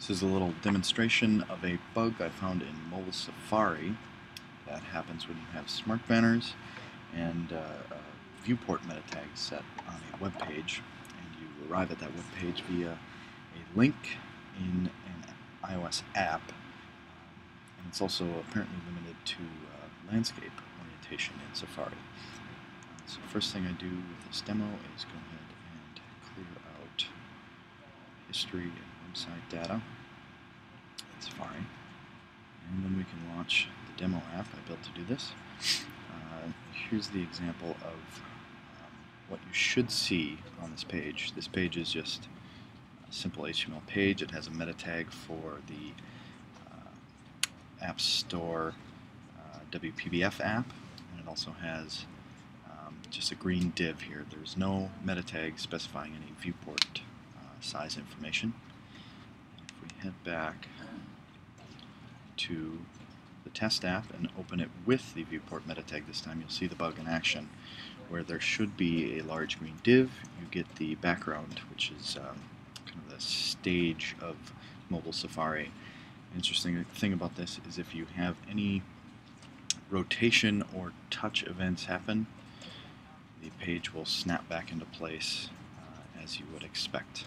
This is a little demonstration of a bug I found in Mobile Safari that happens when you have Smart Banners and Viewport meta tags set on a web page, and you arrive at that web page via a link in an iOS app, and it's also apparently limited to landscape orientation in Safari. So first thing I do with this demo is go ahead and clear out history and website data in Safari, and then we can launch the demo app I built to do this. Here's the example of what you should see on this page. This page is just a simple HTML page. It has a meta tag for the App Store WPBF app, and it also has just a green div here. There's no meta tag specifying any viewport size information. If we head back to the test app and open it with the viewport meta tag this time, you'll see the bug in action. Where there should be a large green div, you get the background, which is kind of the stage of Mobile Safari. An interesting thing about this is if you have any rotation or touch events happen, the page will snap back into place as you would expect.